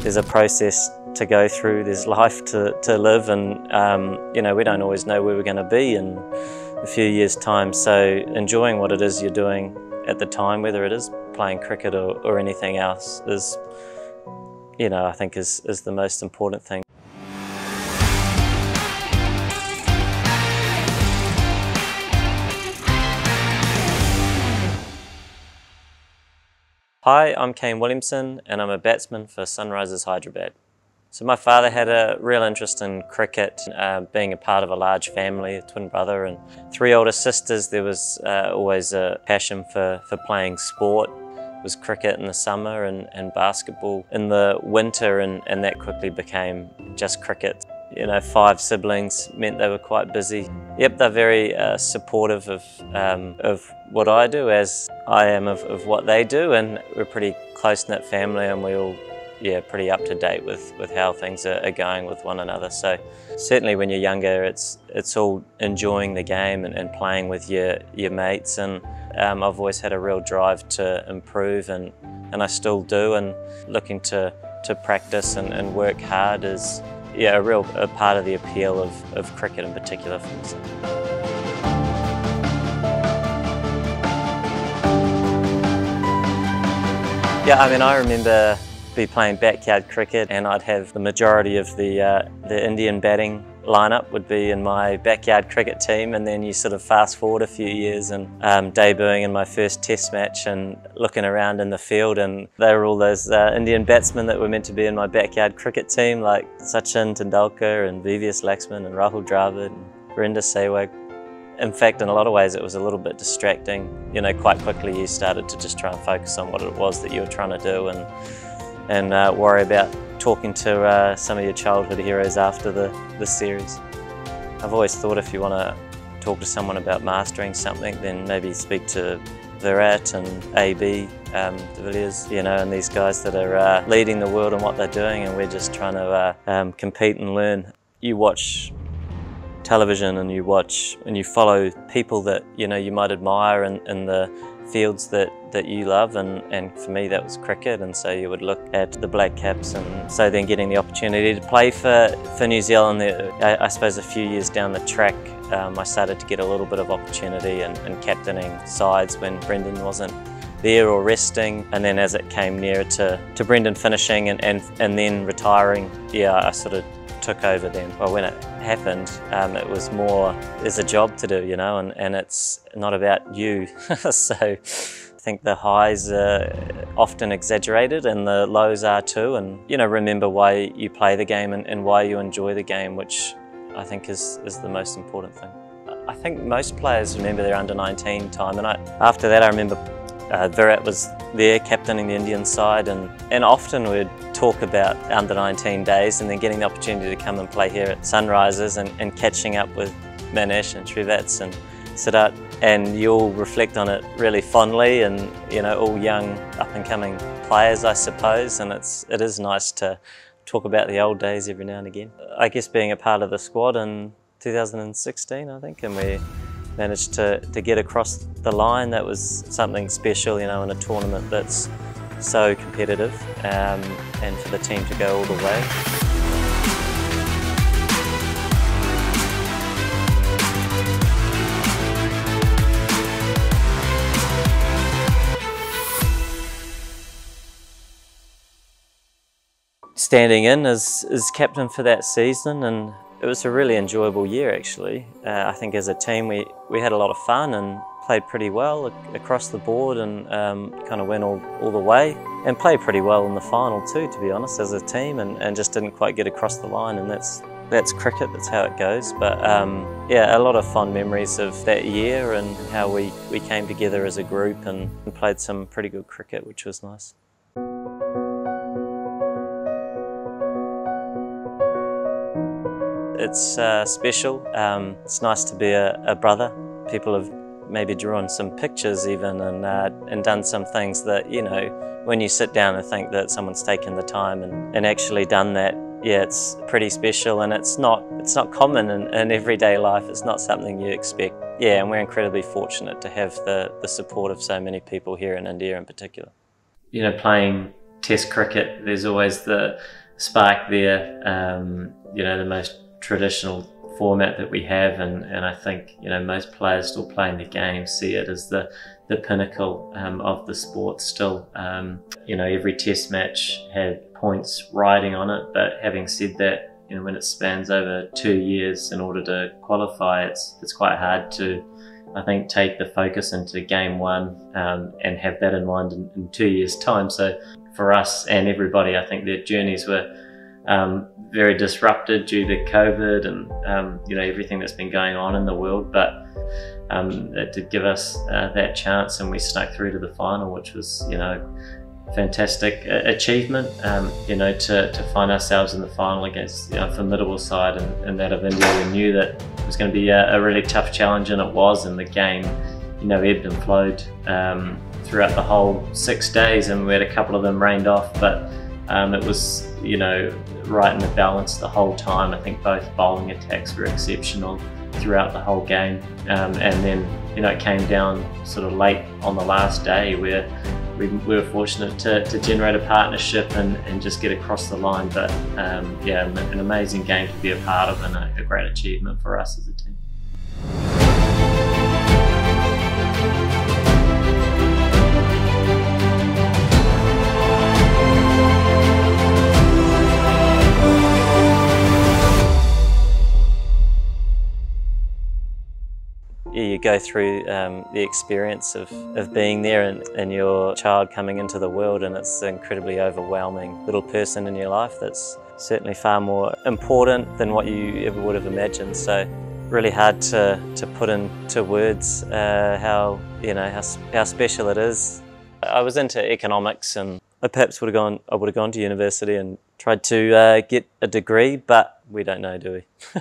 There's a process to go through, there's life to live, and you know, we don't always know where we're going to be in a few years' time, so enjoying what it is you're doing at the time, whether it is playing cricket or anything else, is, you know, I think is the most important thing. Hi, I'm Kane Williamson and I'm a batsman for Sunrisers Hyderabad. So my father had a real interest in cricket, being a part of a large family, a twin brother and three older sisters. There was always a passion for playing sport. It was cricket in the summer and basketball in the winter, and that quickly became just cricket. You know, five siblings meant they were quite busy. Yep, they're very supportive of what I do, as I am of what they do, and we're a pretty close-knit family, and we all, yeah, pretty up to date with how things are going with one another. So certainly when you're younger, it's all enjoying the game and playing with your mates, and I've always had a real drive to improve, and I still do, and looking to practice and work hard is, yeah, a part of the appeal of cricket in particular for myself. Yeah, I mean, I remember be playing backyard cricket, and I'd have the majority of the Indian batting lineup would be in my backyard cricket team, and then you sort of fast forward a few years and debuting in my first test match and looking around in the field, and they were all those Indian batsmen that were meant to be in my backyard cricket team, like Sachin Tendulkar and VVS Laxman and Rahul Dravid and Virender Sehwag. In fact, in a lot of ways it was a little bit distracting. You know, quite quickly you started to just try and focus on what it was that you were trying to do, and worry about talking to some of your childhood heroes after the series. I've always thought if you want to talk to someone about mastering something, then maybe speak to Virat and A.B. De Villiers, you know, and these guys that are leading the world in what they're doing, and we're just trying to compete and learn. You watch television and you watch and you follow people that, you know, you might admire in the fields that you love, and for me that was cricket, and so you would look at the Black Caps, and so then getting the opportunity to play for New Zealand, I suppose a few years down the track I started to get a little bit of opportunity and captaining sides when Brendan wasn't there or resting, and then as it came nearer to Brendan finishing and then retiring, yeah, I sort of took over then. Well, when it happened, it was more, there's a job to do, you know, and it's not about you. So I think the highs are often exaggerated and the lows are too, and, you know, remember why you play the game and why you enjoy the game, which I think is the most important thing. I think most players remember their under-19 time, and after that I remember Virat was there captaining the Indian side, and often we'd talk about under-19 days, and then getting the opportunity to come and play here at Sunrisers and catching up with Manish and Shrivats and Siddharth, and you all reflect on it really fondly, and, you know, all young up-and-coming players I suppose, and it is nice to talk about the old days every now and again. I guess being a part of the squad in 2016 I think, and we managed to get across the line, that was something special, you know, in a tournament that's so competitive, and for the team to go all the way. Standing in as captain for that season, and it was a really enjoyable year actually. I think as a team we had a lot of fun and played pretty well across the board, and kind of went all the way, and played pretty well in the final too, to be honest, as a team, and just didn't quite get across the line, and that's cricket, that's how it goes. But yeah, a lot of fond memories of that year, and how we came together as a group and played some pretty good cricket, which was nice. It's special. It's nice to be a brother. People have maybe drawn some pictures even, and done some things that, you know, when you sit down and think that someone's taken the time and actually done that, yeah, it's pretty special, and it's not common in everyday life. It's not something you expect. Yeah, and we're incredibly fortunate to have the support of so many people here in India in particular. you know, playing Test cricket, there's always the spark there, you know, the most traditional format that we have, and I think, you know, most players still playing the game see it as the pinnacle of the sport still. You know, every Test match had points riding on it, but having said that, you know, when it spans over 2 years in order to qualify, it's quite hard to, I think, take the focus into game one and have that in mind in 2 years' time. So for us and everybody, I think their journeys were very disrupted due to COVID and you know, everything that's been going on in the world, but it did give us that chance, and we snuck through to the final, which was, you know, fantastic achievement, you know, to find ourselves in the final against, you know, a formidable side, and that of India. We knew that it was going to be a really tough challenge, and it was, and the game, you know, ebbed and flowed throughout the whole 6 days, and we had a couple of them rained off, but it was, you know, right in the balance the whole time. I think both bowling attacks were exceptional throughout the whole game, and then, you know, it came down sort of late on the last day where we were fortunate to generate a partnership and just get across the line. But yeah, an amazing game to be a part of, and a great achievement for us as a team. Yeah, you go through the experience of being there, and your child coming into the world, and it's an incredibly overwhelming little person in your life that's certainly far more important than what you ever would have imagined. So really hard to put into words how, you know, how special it is. I was into economics, and I perhaps would have gone to university and tried to get a degree, but we don't know, do we?